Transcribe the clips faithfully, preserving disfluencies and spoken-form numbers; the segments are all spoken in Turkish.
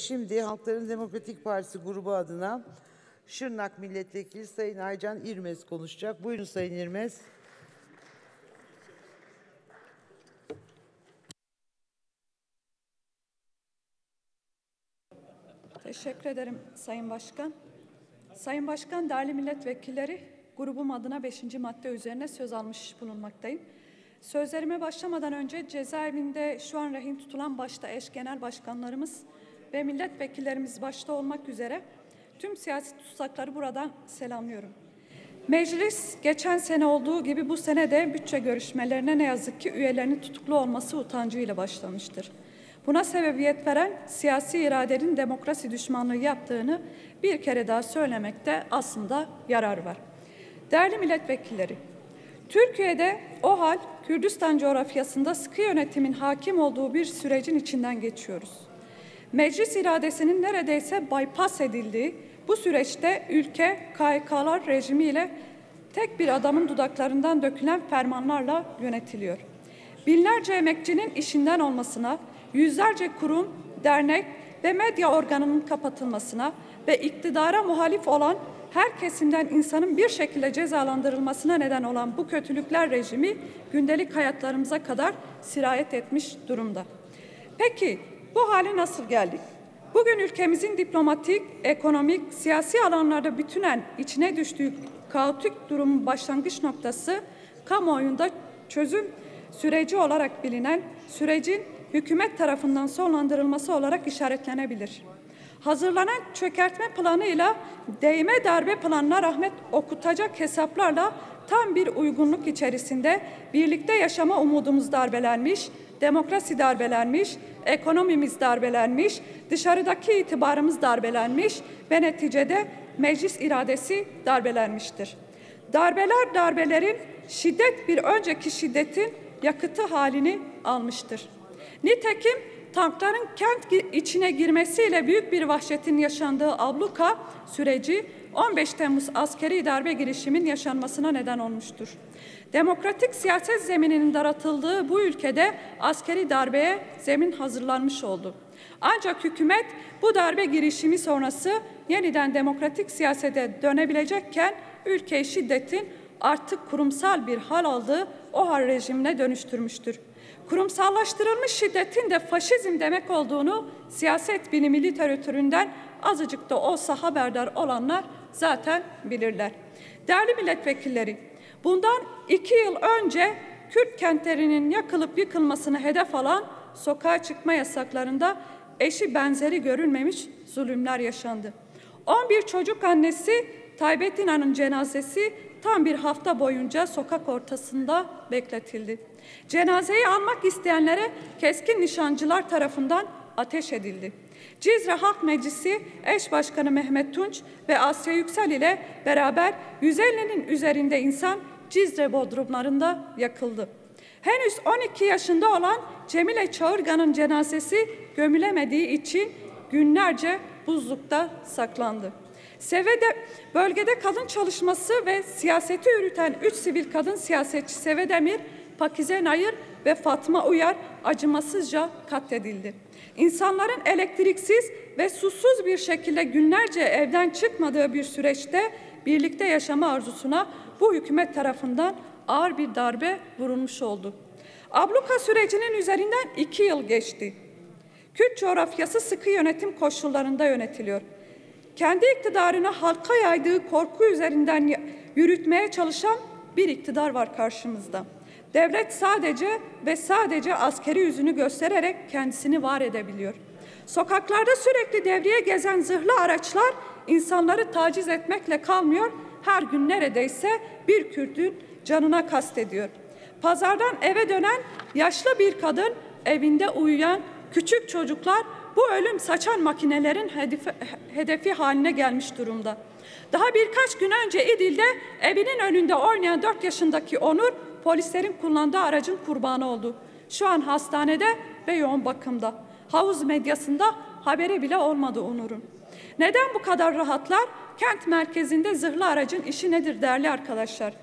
Şimdi Halkların Demokratik Partisi grubu adına Şırnak Milletvekili Sayın Aycan İrmez konuşacak. Buyurun Sayın İrmez. Teşekkür ederim Sayın Başkan. Sayın Başkan, değerli milletvekilleri, grubum adına beşinci madde üzerine söz almış bulunmaktayım. Sözlerime başlamadan önce cezaevinde şu an rehin tutulan başta eş genel başkanlarımız ve milletvekillerimiz başta olmak üzere tüm siyasi tutsakları buradan selamlıyorum. Meclis geçen sene olduğu gibi bu sene de bütçe görüşmelerine ne yazık ki üyelerinin tutuklu olması utancıyla başlamıştır. Buna sebebiyet veren siyasi iradenin demokrasi düşmanlığı yaptığını bir kere daha söylemekte aslında yarar var. Değerli milletvekilleri, Türkiye'de OHAL, Kürdistan coğrafyasında sıkı yönetimin hakim olduğu bir sürecin içinden geçiyoruz. Meclis iradesinin neredeyse bypass edildiği bu süreçte ülke K H K'lar rejimiyle tek bir adamın dudaklarından dökülen fermanlarla yönetiliyor. Binlerce emekçinin işinden olmasına, yüzlerce kurum, dernek ve medya organının kapatılmasına ve iktidara muhalif olan her kesimden insanın bir şekilde cezalandırılmasına neden olan bu kötülükler rejimi gündelik hayatlarımıza kadar sirayet etmiş durumda. Peki bu hale nasıl geldik? Bugün ülkemizin diplomatik, ekonomik, siyasi alanlarda bütünen içine düştüğü kaotik durumun başlangıç noktası kamuoyunda çözüm süreci olarak bilinen sürecin hükümet tarafından sonlandırılması olarak işaretlenebilir. Hazırlanan çökertme planıyla değme darbe planına rahmet okutacak hesaplarla tam bir uygunluk içerisinde birlikte yaşama umudumuz darbelenmiş, demokrasi darbelenmiş, ekonomimiz darbelenmiş, dışarıdaki itibarımız darbelenmiş ve neticede meclis iradesi darbelenmiştir. Darbeler darbelerin, şiddet bir önceki şiddetin yakıtı halini almıştır. Nitekim tankların kent içine girmesiyle büyük bir vahşetin yaşandığı abluka süreci on beş Temmuz askeri darbe girişimin yaşanmasına neden olmuştur. Demokratik siyaset zemininin daratıldığı bu ülkede askeri darbeye zemin hazırlanmış oldu. Ancak hükümet bu darbe girişimi sonrası yeniden demokratik siyasete dönebilecekken ülkeyi şiddetin artık kurumsal bir hal aldığı OHAL rejimine dönüştürmüştür. Kurumsallaştırılmış şiddetin de faşizm demek olduğunu siyaset bilimi literatüründen azıcık da olsa haberdar olanlar zaten bilirler. Değerli milletvekilleri, bundan iki yıl önce Kürt kentlerinin yakılıp yıkılmasını hedef alan sokağa çıkma yasaklarında eşi benzeri görülmemiş zulümler yaşandı. on bir çocuk annesi Taybet Ana'nın cenazesi tam bir hafta boyunca sokak ortasında bekletildi. Cenazeyi almak isteyenlere keskin nişancılar tarafından ateş edildi. Cizre Halk Meclisi eş başkanı Mehmet Tunç ve Asya Yüksel ile beraber yüz ellinin üzerinde insan Cizre bodrumlarında yakıldı. Henüz on iki yaşında olan Cemile Çağırgan'ın cenazesi gömülemediği için günlerce buzlukta saklandı. Seve de, bölgede kadın çalışması ve siyaseti yürüten üç sivil kadın siyasetçi Seve Demir, Pakize Nayır ve Fatma Uyar acımasızca katledildi. İnsanların elektriksiz ve susuz bir şekilde günlerce evden çıkmadığı bir süreçte birlikte yaşama arzusuna bu hükümet tarafından ağır bir darbe vurulmuş oldu. Abluka sürecinin üzerinden iki yıl geçti. Kürt coğrafyası sıkı yönetim koşullarında yönetiliyor. Kendi iktidarına halka yaydığı korku üzerinden yürütmeye çalışan bir iktidar var karşımızda. Devlet sadece ve sadece askeri yüzünü göstererek kendisini var edebiliyor. Sokaklarda sürekli devriye gezen zırhlı araçlar insanları taciz etmekle kalmıyor, her gün neredeyse bir Kürt'ün canına kastediyor. Pazardan eve dönen yaşlı bir kadın, evinde uyuyan küçük çocuklar bu ölüm saçan makinelerin hedefi, hedefi haline gelmiş durumda. Daha birkaç gün önce İdil'de evinin önünde oynayan dört yaşındaki Onur, polislerin kullandığı aracın kurbanı oldu. Şu an hastanede ve yoğun bakımda. Havuz medyasında haberi bile olmadı Onur'un. Neden bu kadar rahatlar? Kent merkezinde zırhlı aracın işi nedir değerli arkadaşlar?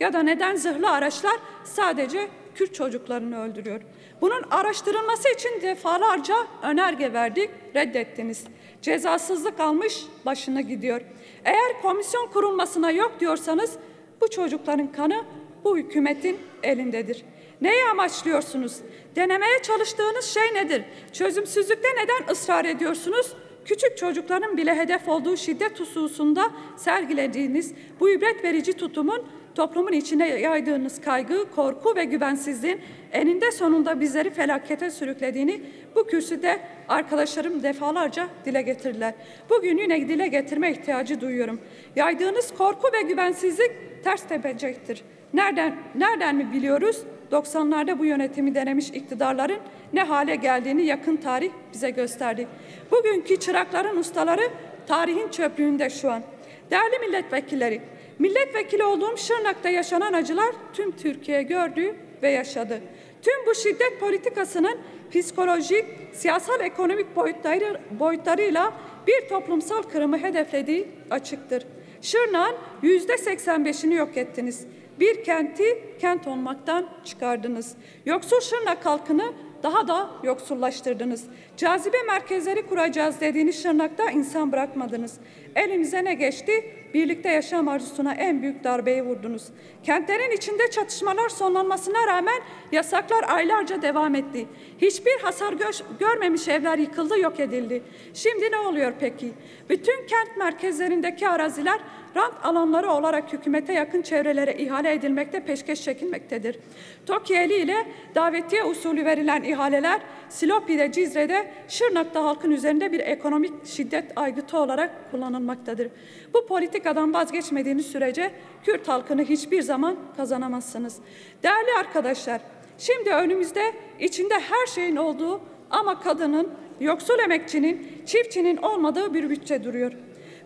Ya da neden zırhlı araçlar sadece Kürt çocuklarını öldürüyor. Bunun araştırılması için defalarca önerge verdik, reddettiniz. Cezasızlık almış, başına gidiyor. Eğer komisyon kurulmasına yok diyorsanız bu çocukların kanı bu hükümetin elindedir. Neyi amaçlıyorsunuz? Denemeye çalıştığınız şey nedir? Çözümsüzlükte neden ısrar ediyorsunuz? Küçük çocukların bile hedef olduğu şiddet hususunda sergilediğiniz bu ibret verici tutumun, toplumun içine yaydığınız kaygı, korku ve güvensizliğin eninde sonunda bizleri felakete sürüklediğini bu kürsüde arkadaşlarım defalarca dile getirdiler. Bugün yine dile getirme ihtiyacı duyuyorum. Yaydığınız korku ve güvensizlik ters tepecektir. Nereden, nereden mi biliyoruz? doksanlarda bu yönetimi denemiş iktidarların ne hale geldiğini yakın tarih bize gösterdi. Bugünkü çırakların ustaları tarihin çöplüğünde şu an. Değerli milletvekilleri, milletvekili olduğum Şırnak'ta yaşanan acılar tüm Türkiye gördü ve yaşadı. Tüm bu şiddet politikasının psikolojik, siyasal, ekonomik boyutları, boyutlarıyla bir toplumsal kırımı hedeflediği açıktır. Şırnak'ın yüzde seksen beşini yok ettiniz. Bir kenti kent olmaktan çıkardınız. Yoksul Şırnak halkını daha da yoksullaştırdınız. Cazibe merkezleri kuracağız dediğiniz Şırnak'ta insan bırakmadınız. Elimize ne geçti? Birlikte yaşam arzusuna en büyük darbeyi vurdunuz. Kentlerin içinde çatışmalar sonlanmasına rağmen yasaklar aylarca devam etti. Hiçbir hasar görmemiş evler yıkıldı, yok edildi. Şimdi ne oluyor peki? Bütün kent merkezlerindeki araziler rant alanları olarak hükümete yakın çevrelere ihale edilmekte, peşkeş çekilmektedir. Tokiyeli ile davetiye usulü verilen ihaleler Silopi'de, Cizre'de, Şırnak'ta halkın üzerinde bir ekonomik şiddet aygıtı olarak kullanılmaktadır. Bu politikadan vazgeçmediğiniz sürece Kürt halkını hiçbir zaman kazanamazsınız. Değerli arkadaşlar, şimdi önümüzde içinde her şeyin olduğu ama kadının, yoksul emekçinin, çiftçinin olmadığı bir bütçe duruyor.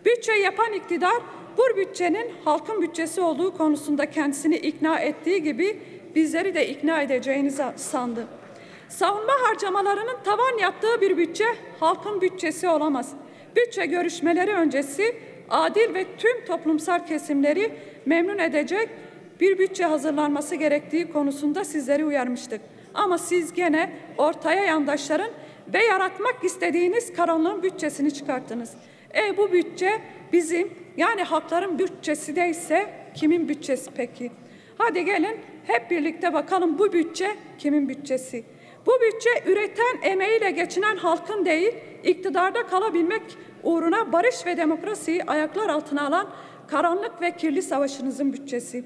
Bütçe yapan iktidar, bu bütçenin halkın bütçesi olduğu konusunda kendisini ikna ettiği gibi bizleri de ikna edeceğini sandı. Savunma harcamalarının tavan yaptığı bir bütçe halkın bütçesi olamaz. Bütçe görüşmeleri öncesi adil ve tüm toplumsal kesimleri memnun edecek bir bütçe hazırlanması gerektiği konusunda sizleri uyarmıştık. Ama siz gene ortaya yandaşların ve yaratmak istediğiniz karanlığın bütçesini çıkarttınız. E bu bütçe bizim, yani halkların bütçesi değilse kimin bütçesi peki? Hadi gelin hep birlikte bakalım bu bütçe kimin bütçesi? Bu bütçe üreten, emeğiyle geçinen halkın değil, iktidarda kalabilmek uğruna barış ve demokrasiyi ayaklar altına alan karanlık ve kirli savaşınızın bütçesi.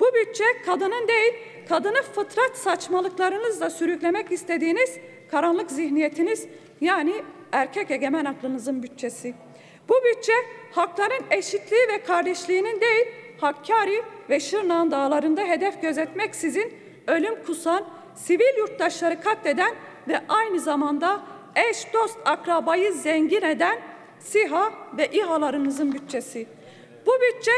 Bu bütçe kadının değil, kadını fıtrat saçmalıklarınızla sürüklemek istediğiniz karanlık zihniyetiniz, yani erkek egemen aklınızın bütçesi. Bu bütçe halkların eşitliği ve kardeşliğinin değil, Hakkari ve Şırnak'ın dağlarında hedef gözetmeksizin ölüm kusan, sivil yurttaşları katleden ve aynı zamanda eş, dost, akrabayı zengin eden SİHA ve İHA'larınızın bütçesi. Bu bütçe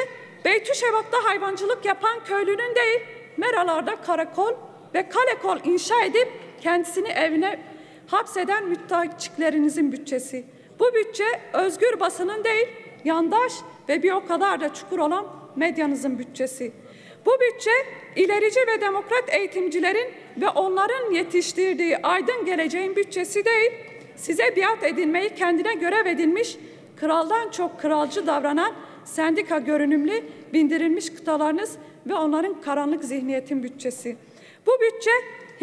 Beytüşebap'ta hayvancılık yapan köylünün değil, meralarda karakol ve kalekol inşa edip kendisini evine hapseden müteahhitçiklerinizin bütçesi. Bu bütçe özgür basının değil, yandaş ve bir o kadar da çukur olan medyanızın bütçesi. Bu bütçe ilerici ve demokrat eğitimcilerin ve onların yetiştirdiği aydın geleceğin bütçesi değil, size biat edilmeyi kendine görev edilmiş, kraldan çok kralcı davranan sendika görünümlü bindirilmiş kıtalarınız ve onların karanlık zihniyetin bütçesi. Bu bütçe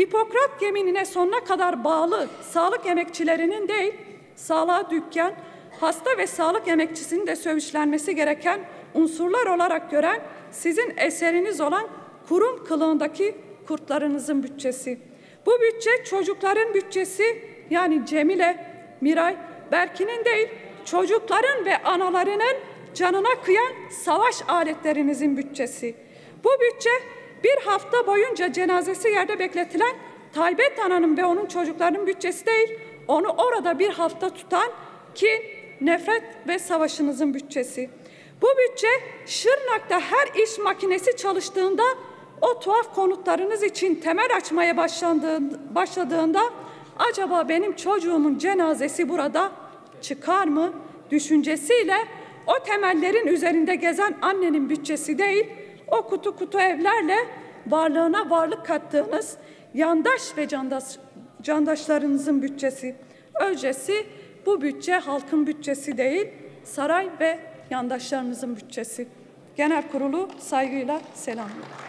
Hipokrat yeminine sonuna kadar bağlı sağlık emekçilerinin değil, sağlığa dükkan, hasta ve sağlık emekçisinin de sövüşlenmesi gereken unsurlar olarak gören sizin eseriniz olan kurum kılığındaki kurtlarınızın bütçesi. Bu bütçe çocukların bütçesi, yani Cemile, Miray, Berkin'in değil, çocukların ve analarının canına kıyan savaş aletlerinizin bütçesi. Bu bütçe bir hafta boyunca cenazesi yerde bekletilen Taybet Ana'nın ve onun çocuklarının bütçesi değil, onu orada bir hafta tutan kin, nefret ve savaşınızın bütçesi. Bu bütçe Şırnak'ta her iş makinesi çalıştığında, o tuhaf konutlarınız için temel açmaya başladığında acaba benim çocuğumun cenazesi burada çıkar mı düşüncesiyle o temellerin üzerinde gezen annenin bütçesi değil, o kutu kutu evlerle varlığına varlık kattığınız yandaş ve candaş, candaşlarınızın bütçesi. Öncesi bu bütçe halkın bütçesi değil, saray ve yandaşlarımızın bütçesi. Genel Kurulu saygıyla selamlıyorum.